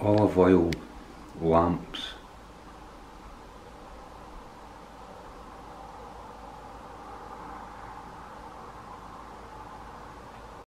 olive oil lamps